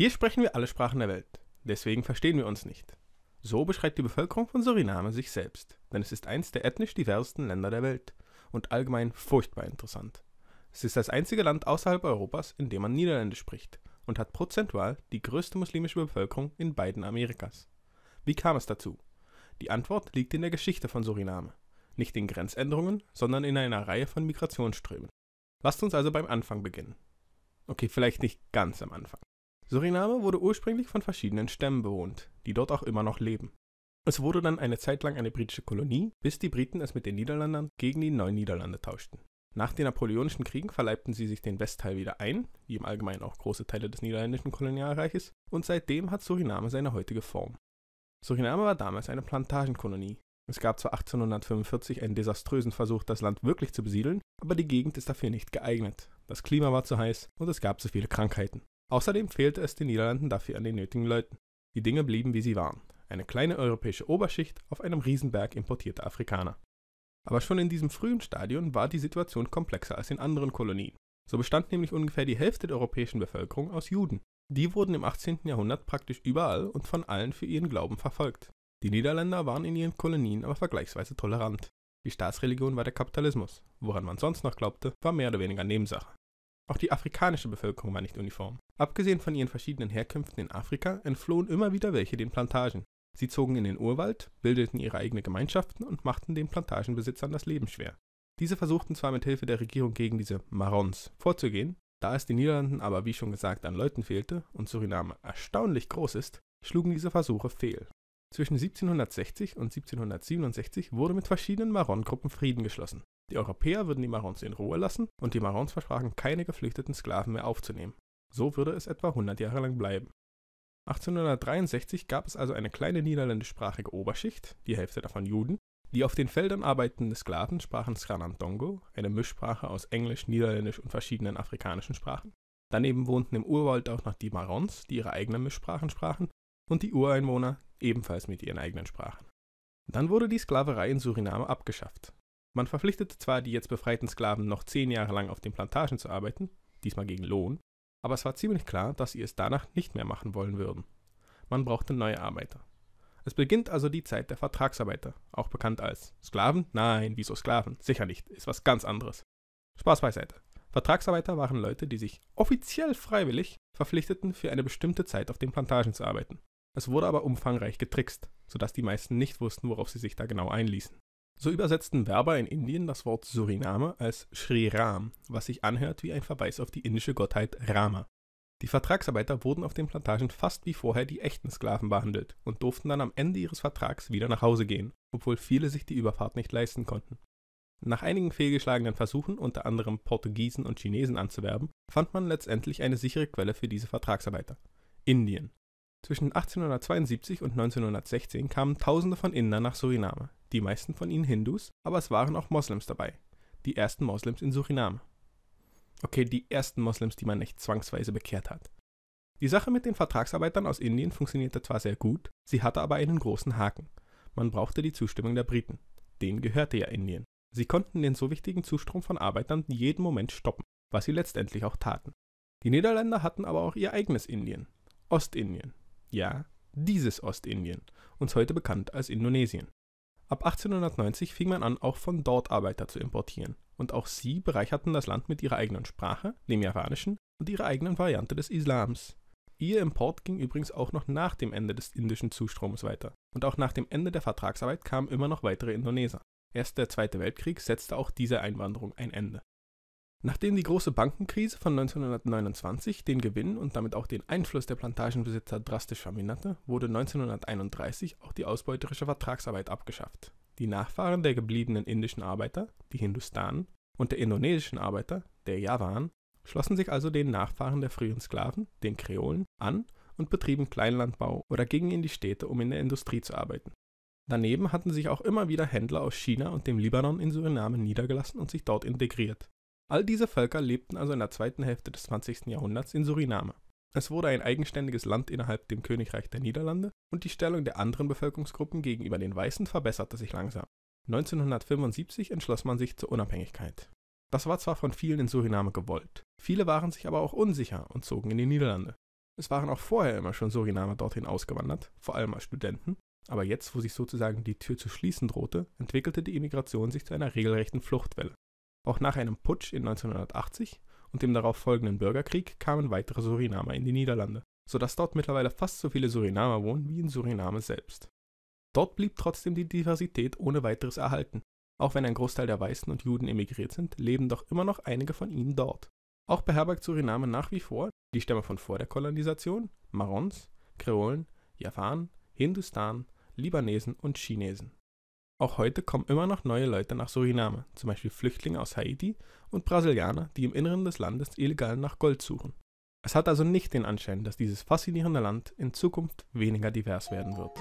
Hier sprechen wir alle Sprachen der Welt, deswegen verstehen wir uns nicht. So beschreibt die Bevölkerung von Suriname sich selbst, denn es ist eins der ethnisch diversesten Länder der Welt und allgemein furchtbar interessant. Es ist das einzige Land außerhalb Europas, in dem man Niederländisch spricht und hat prozentual die größte muslimische Bevölkerung in beiden Amerikas. Wie kam es dazu? Die Antwort liegt in der Geschichte von Suriname, nicht in Grenzänderungen, sondern in einer Reihe von Migrationsströmen. Lasst uns also beim Anfang beginnen. Okay, vielleicht nicht ganz am Anfang. Suriname wurde ursprünglich von verschiedenen Stämmen bewohnt, die dort auch immer noch leben. Es wurde dann eine Zeit lang eine britische Kolonie, bis die Briten es mit den Niederländern gegen die neuen Niederlande tauschten. Nach den Napoleonischen Kriegen verleibten sie sich den Westteil wieder ein, wie im Allgemeinen auch große Teile des niederländischen Kolonialreiches, und seitdem hat Suriname seine heutige Form. Suriname war damals eine Plantagenkolonie. Es gab zwar 1845 einen desaströsen Versuch, das Land wirklich zu besiedeln, aber die Gegend ist dafür nicht geeignet. Das Klima war zu heiß und es gab zu viele Krankheiten. Außerdem fehlte es den Niederlanden dafür an den nötigen Leuten. Die Dinge blieben, wie sie waren. Eine kleine europäische Oberschicht auf einem Riesenberg importierter Afrikaner. Aber schon in diesem frühen Stadium war die Situation komplexer als in anderen Kolonien. So bestand nämlich ungefähr die Hälfte der europäischen Bevölkerung aus Juden. Die wurden im 18. Jahrhundert praktisch überall und von allen für ihren Glauben verfolgt. Die Niederländer waren in ihren Kolonien aber vergleichsweise tolerant. Die Staatsreligion war der Kapitalismus. Woran man sonst noch glaubte, war mehr oder weniger Nebensache. Auch die afrikanische Bevölkerung war nicht uniform. Abgesehen von ihren verschiedenen Herkünften in Afrika entflohen immer wieder welche den Plantagen. Sie zogen in den Urwald, bildeten ihre eigenen Gemeinschaften und machten den Plantagenbesitzern das Leben schwer. Diese versuchten zwar mit Hilfe der Regierung gegen diese Marrons vorzugehen, da es den Niederlanden aber wie schon gesagt an Leuten fehlte und Suriname erstaunlich groß ist, schlugen diese Versuche fehl. Zwischen 1760 und 1767 wurde mit verschiedenen Marron-Gruppen Frieden geschlossen. Die Europäer würden die Marrons in Ruhe lassen und die Marrons versprachen, keine geflüchteten Sklaven mehr aufzunehmen. So würde es etwa 100 Jahre lang bleiben. 1863 gab es also eine kleine niederländischsprachige Oberschicht, die Hälfte davon Juden. Die auf den Feldern arbeitenden Sklaven sprachen Sranantongo, eine Mischsprache aus Englisch, Niederländisch und verschiedenen afrikanischen Sprachen. Daneben wohnten im Urwald auch noch die Marrons, die ihre eigenen Mischsprachen sprachen, und die Ureinwohner ebenfalls mit ihren eigenen Sprachen. Dann wurde die Sklaverei in Suriname abgeschafft. Man verpflichtete zwar die jetzt befreiten Sklaven noch 10 Jahre lang auf den Plantagen zu arbeiten, diesmal gegen Lohn, aber es war ziemlich klar, dass sie es danach nicht mehr machen wollen würden. Man brauchte neue Arbeiter. Es beginnt also die Zeit der Vertragsarbeiter, auch bekannt als Sklaven? Nein, wieso Sklaven? Sicher nicht, ist was ganz anderes. Spaß beiseite. Vertragsarbeiter waren Leute, die sich offiziell freiwillig verpflichteten, für eine bestimmte Zeit auf den Plantagen zu arbeiten. Es wurde aber umfangreich getrickst, sodass die meisten nicht wussten, worauf sie sich da genau einließen. So übersetzten Berber in Indien das Wort Suriname als Shri Ram, was sich anhört wie ein Verweis auf die indische Gottheit Rama. Die Vertragsarbeiter wurden auf den Plantagen fast wie vorher die echten Sklaven behandelt und durften dann am Ende ihres Vertrags wieder nach Hause gehen, obwohl viele sich die Überfahrt nicht leisten konnten. Nach einigen fehlgeschlagenen Versuchen, unter anderem Portugiesen und Chinesen anzuwerben, fand man letztendlich eine sichere Quelle für diese Vertragsarbeiter: Indien. Zwischen 1872 und 1916 kamen Tausende von Indern nach Suriname, die meisten von ihnen Hindus, aber es waren auch Moslems dabei, die ersten Moslems in Suriname. Okay, die ersten Moslems, die man nicht zwangsweise bekehrt hat. Die Sache mit den Vertragsarbeitern aus Indien funktionierte zwar sehr gut, sie hatte aber einen großen Haken. Man brauchte die Zustimmung der Briten. Denen gehörte ja Indien. Sie konnten den so wichtigen Zustrom von Arbeitern jeden Moment stoppen, was sie letztendlich auch taten. Die Niederländer hatten aber auch ihr eigenes Indien, Ostindien. Ja, dieses Ostindien, uns heute bekannt als Indonesien. Ab 1890 fing man an, auch von dort Arbeiter zu importieren. Und auch sie bereicherten das Land mit ihrer eigenen Sprache, dem Javanischen, und ihrer eigenen Variante des Islams. Ihr Import ging übrigens auch noch nach dem Ende des indischen Zustroms weiter. Und auch nach dem Ende der Vertragsarbeit kamen immer noch weitere Indoneser. Erst der Zweite Weltkrieg setzte auch dieser Einwanderung ein Ende. Nachdem die große Bankenkrise von 1929 den Gewinn und damit auch den Einfluss der Plantagenbesitzer drastisch verminderte, wurde 1931 auch die ausbeuterische Vertragsarbeit abgeschafft. Die Nachfahren der gebliebenen indischen Arbeiter, die Hindustanen, und der indonesischen Arbeiter, der Javane, schlossen sich also den Nachfahren der früheren Sklaven, den Kreolen, an und betrieben Kleinlandbau oder gingen in die Städte, um in der Industrie zu arbeiten. Daneben hatten sich auch immer wieder Händler aus China und dem Libanon in Suriname niedergelassen und sich dort integriert. All diese Völker lebten also in der zweiten Hälfte des 20. Jahrhunderts in Suriname. Es wurde ein eigenständiges Land innerhalb dem Königreich der Niederlande und die Stellung der anderen Bevölkerungsgruppen gegenüber den Weißen verbesserte sich langsam. 1975 entschloss man sich zur Unabhängigkeit. Das war zwar von vielen in Suriname gewollt, viele waren sich aber auch unsicher und zogen in die Niederlande. Es waren auch vorher immer schon Surinamer dorthin ausgewandert, vor allem als Studenten. Aber jetzt, wo sich sozusagen die Tür zu schließen drohte, entwickelte die Immigration sich zu einer regelrechten Fluchtwelle. Auch nach einem Putsch in 1980 und dem darauf folgenden Bürgerkrieg kamen weitere Surinamer in die Niederlande, sodass dort mittlerweile fast so viele Surinamer wohnen wie in Suriname selbst. Dort blieb trotzdem die Diversität ohne weiteres erhalten. Auch wenn ein Großteil der Weißen und Juden emigriert sind, leben doch immer noch einige von ihnen dort. Auch beherbergt Suriname nach wie vor die Stämme von vor der Kolonisation, Marrons, Kreolen, Javane, Hindustane, Libanesen und Chinesen. Auch heute kommen immer noch neue Leute nach Suriname, zum Beispiel Flüchtlinge aus Haiti und Brasilianer, die im Inneren des Landes illegal nach Gold suchen. Es hat also nicht den Anschein, dass dieses faszinierende Land in Zukunft weniger divers werden wird.